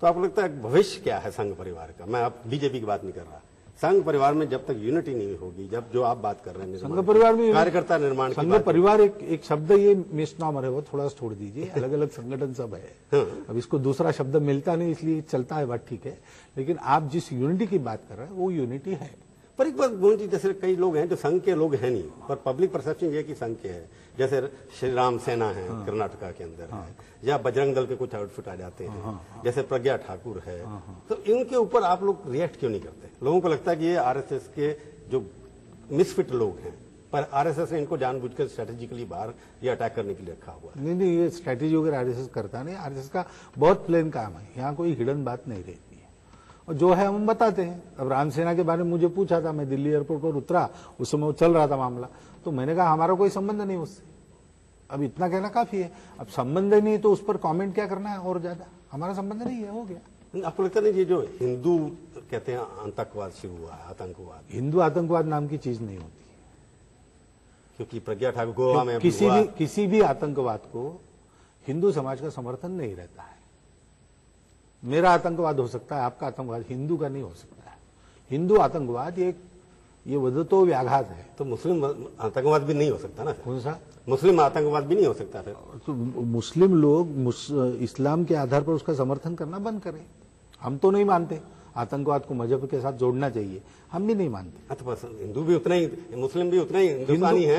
तो आपको लगता है भविष्य क्या है संघ परिवार का? मैं आप बीजेपी की बात नहीं कर रहा, संघ परिवार में जब तक यूनिटी नहीं होगी, जब जो आप बात कर रहे हैं संघ परिवार में कार्यकर्ता निर्माण, संघ परिवार एक शब्द ये मिसनॉमर है, वो थोड़ा सा छोड़ दीजिए। अलग अलग संगठन सब है, अब इसको दूसरा शब्द मिलता नहीं इसलिए चलता है, बात ठीक है। लेकिन आप जिस यूनिटी की बात कर रहे हैं वो यूनिटी है, पर एक बात बोलती, जैसे कई लोग हैं जो संघ के लोग हैं नहीं, पर पब्लिक परसेप्शन ये कि संघ के है, जैसे श्री राम सेना है कर्नाटका के अंदर है, या बजरंग दल के कुछ आउटफिट आ जाते हैं, जैसे प्रज्ञा ठाकुर है, तो इनके ऊपर आप लोग रिएक्ट क्यों नहीं करते? लोगों को लगता है कि ये आरएसएस के जो मिसफिट लोग हैं, पर आरएसएस ने इनको जानबूझकर स्ट्रेटेजिकली बाहर ये अटैक करने के लिए रखा हुआ है। नहीं, ये स्ट्रेटेजी वगैरह आरएसएस करता नहीं, आरएसएस का बहुत प्लेन काम है, यहाँ कोई हिडन बात नहीं रही और जो है हम बताते हैं। अब राम सेना के बारे में मुझे पूछा था, मैं दिल्ली एयरपोर्ट पर उतरा, उस समय वो चल रहा था मामला, तो मैंने कहा हमारा कोई संबंध नहीं उससे, अब इतना कहना काफी है। अब संबंध नहीं तो उस पर कमेंट क्या करना है और ज्यादा, हमारा संबंध नहीं है, हो गया। आपको लगता नहीं ये जो हिंदू कहते हैं आतंकवाद शुरू हुआ है, आतंकवाद, हिंदू आतंकवाद नाम की चीज नहीं होती, क्योंकि प्रज्ञा ठाकुर गोवा में किसी भी आतंकवाद को हिंदू समाज का समर्थन नहीं रहता है। मेरा आतंकवाद हो सकता है, आपका आतंकवाद हिंदू का नहीं हो सकता है। हिंदू आतंकवाद ये वदतो व्याघात है, तो मुस्लिम आतंकवाद भी नहीं हो सकता ना। कौन सा मुस्लिम आतंकवाद भी नहीं हो सकता फिर? तो मुस्लिम लोग इस्लाम के आधार पर उसका समर्थन करना बंद करें। हम तो नहीं मानते आतंकवाद को मजहब के साथ जोड़ना चाहिए, हम भी नहीं मानते। अच्छा, हिंदू भी उतना ही, मुस्लिम भी उतना ही हिंदुस्तानी है,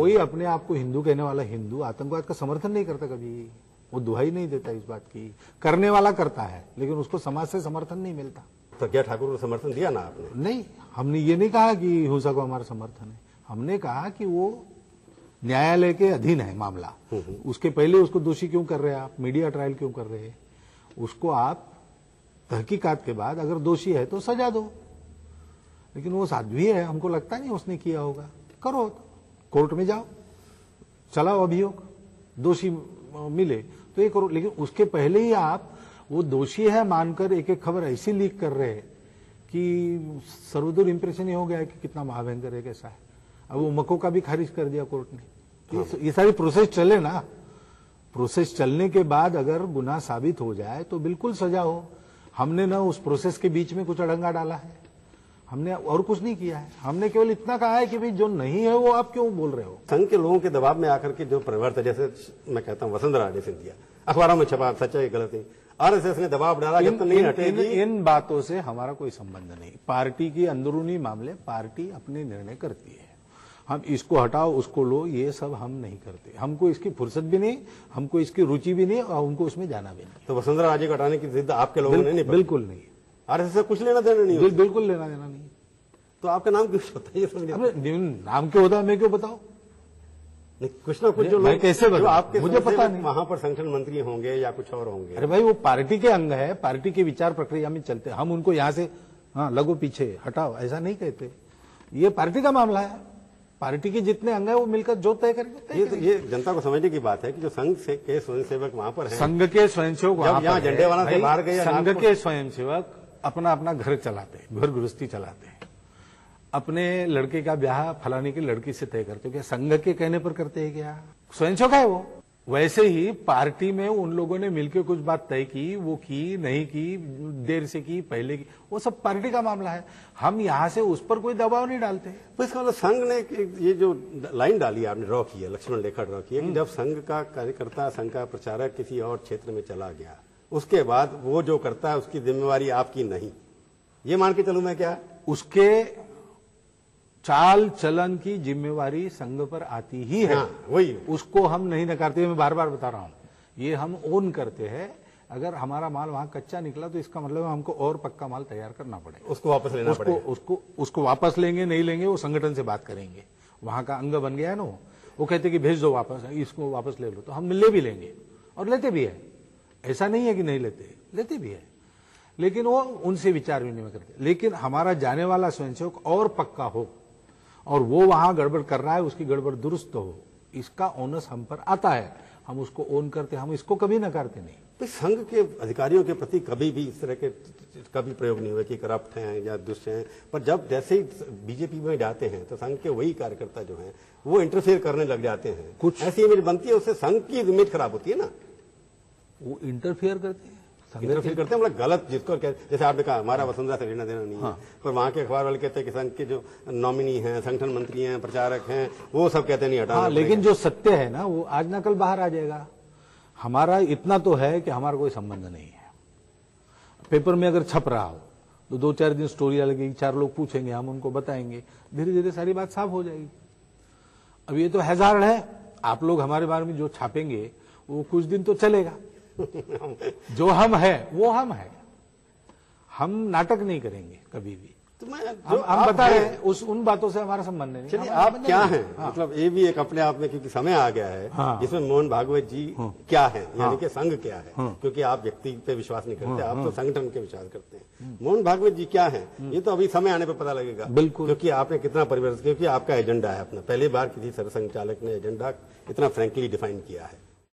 कोई अपने आप को हिंदू कहने वाला हिंदू आतंकवाद का समर्थन नहीं करता, कभी वो दुहाई नहीं देता इस बात की। करने वाला करता है लेकिन उसको समाज से समर्थन नहीं मिलता। प्रज्ञा ठाकुर को समर्थन दिया ना आपने? नहीं, हमने ये नहीं कहा कि हिंसा को हमारा समर्थन है, हमने कहा कि वो न्यायालय के अधीन है मामला, उसके पहले उसको दोषी क्यों कर रहे हैं आप, मीडिया ट्रायल क्यों कर रहे हैं उसको आप? तहकीकात के बाद अगर दोषी है तो सजा दो, लेकिन वो साध्वी है, हमको लगता नहीं उसने किया होगा, करो कोर्ट में जाओ, चलाओ अभियोग, दोषी मिले तो ये करो। लेकिन उसके पहले ही आप वो दोषी है मानकर एक एक खबर ऐसी लीक कर रहे हैं कि सर्वदूर इंप्रेशन ही हो गया है कि कितना महाभयंकर है, कैसा है। अब वो मक्को का भी खारिज कर दिया कोर्ट ने। ये सारी प्रोसेस चले ना, प्रोसेस चलने के बाद अगर गुनाह साबित हो जाए तो बिल्कुल सजा हो। हमने ना उस प्रोसेस के बीच में कुछ अड़ंगा डाला है, हमने और कुछ नहीं किया है। हमने केवल इतना कहा है कि भाई जो नहीं है वो आप क्यों बोल रहे हो। संघ के लोगों के दबाव में आकर के जो परिवर्तन, जैसे मैं कहता हूँ वसुंधरा राजे ने दिया, अखबारों में छपा, सच है गलत है, आरएसएस ने दबाव डाला, जब तक नहीं हटेगी। इन बातों से हमारा कोई संबंध नहीं, पार्टी के अंदरूनी मामले पार्टी अपने निर्णय करती है। हम इसको हटाओ उसको लो ये सब हम नहीं करते, हमको इसकी फुर्सत भी नहीं, हमको इसकी रुचि भी नहीं और उनको उसमें जाना भी नहीं। तो वसुंधरा राजे को हटाने की जिद आपके लोगों ने? बिल्कुल नहीं, आरएसएस से कुछ लेना देना नहीं, बिल्कुल लेना देना नहीं। तो आपका नाम क्यों होता है? नाम क्यों होता है मैं क्यों बताऊं? कुछ ना कुछ जो मैं कैसे बताऊं? आपके मुझे पता नहीं, वहां पर संगठन मंत्री होंगे या कुछ और होंगे। अरे भाई, वो पार्टी के अंग है, पार्टी की विचार प्रक्रिया में चलते हैं हम। उनको यहाँ से हाँ लगो पीछे हटाओ ऐसा नहीं कहते, ये पार्टी का मामला है, पार्टी के जितने अंग है वो मिलकर जो तय करेंगे। ये जनता को समझने की बात है कि जो संघ के स्वयंसेवक वहाँ पर है, संघ के स्वयंसेवक यहाँ झंडे वाला से बाहर गए, संघ के स्वयंसेवक अपना अपना घर चलाते हैं, घर गृहस्थी चलाते हैं, अपने लड़के का ब्याह फलाने की लड़की से तय करते हैं, क्या संघ के कहने पर करते हैं क्या? स्वयंसेवक है वो। वैसे ही पार्टी में उन लोगों ने मिलकर कुछ बात तय की, वो की नहीं की, देर से की पहले की, वो सब पार्टी का मामला है, हम यहाँ से उस पर कोई दबाव नहीं डालते। तो इसका मतलब संघ ने ये जो लाइन डाली आपने ड्रॉ की है, लक्ष्मण रेखा ड्रॉ की है, कि जब संघ का कार्यकर्ता, संघ का प्रचारक किसी और क्षेत्र में चला गया, उसके बाद वो जो करता है उसकी जिम्मेवारी आपकी नहीं, ये मान के चलूं मैं क्या? उसके चाल चलन की जिम्मेवारी संघ पर आती ही है। हाँ, वही उसको हम नहीं नकारते, मैं बार बार बता रहा हूं, ये हम ओन करते हैं। अगर हमारा माल वहां कच्चा निकला तो इसका मतलब हमको और पक्का माल तैयार करना पड़ेगा, उसको वापस लेना पड़ेगा। उसको वापस लेंगे नहीं लेंगे वो संगठन से बात करेंगे, वहां का अंग बन गया है ना, वो कहते कि भेज दो वापस, इसको वापस ले लो, तो हम ले भी लेंगे और लेते भी है, ऐसा नहीं है कि नहीं लेते, लेते भी है, लेकिन वो उनसे विचार विनिमय करते। लेकिन हमारा जाने वाला स्वयंसेवक और पक्का हो और वो वहां गड़बड़ कर रहा है, उसकी गड़बड़ दुरुस्त हो, इसका ओनस हम पर आता है, हम उसको ओन करते, हम इसको कभी नकारते नहीं। तो संघ के अधिकारियों के प्रति कभी भी इस तरह के कभी प्रयोग नहीं हुए कि करप्ट हैं या दुष्ट हैं, पर जब जैसे ही बीजेपी में जाते हैं तो संघ के वही कार्यकर्ता जो हैं वो इंटरफेयर करने लग जाते हैं, कुछ ऐसी इमेज बनती है, उससे संघ की इमेज खराब होती है ना, वो इंटरफेयर करते हैं। संदेश फील करते हैं, मतलब गलत जिसको कहते, जैसे आपने कहा हमारा वसुंधरा से लेना देना नहीं है, पर वहाँ के अखबार वाले कहते हैं कि संघ के जो नॉमिनी हैं, संगठन मंत्री हैं, प्रचारक हैं, वो सब कहते नहीं हटाना। लेकिन जो सत्य है ना वो आज ना कल बाहर आ जाएगा। हमारा इतना तो है कि हमारा कोई संबंध नहीं है। पेपर में अगर छप रहा हो तो दो चार दिन स्टोरी लगेगी, चार लोग पूछेंगे, हम उनको बताएंगे, धीरे धीरे सारी बात साफ हो जाएगी। अब ये तो हैजार्ड है, आप लोग हमारे बारे में जो छापेंगे वो कुछ दिन तो चलेगा। जो हम है वो हम है, हम नाटक नहीं करेंगे कभी भी। तो हम बता रहे हैं उन बातों से हमारा संबंध नहीं। चलिए आप क्या हैं, मतलब ये भी एक अपने आप में, क्योंकि समय आ गया है जिसमें मोहन भागवत जी क्या है, यानी कि संघ क्या है, क्योंकि आप व्यक्ति पे विश्वास नहीं करते, आप तो संगठन के विचार करते हैं। मोहन भागवत जी क्या है ये तो अभी समय आने पर पता लगेगा, बिल्कुल, क्योंकि आपने कितना परिवर्तन, क्योंकि आपका एजेंडा है अपना। पहली बार किसी सरसंघचालक ने एजेंडा इतना फ्रेंकली डिफाइन किया है।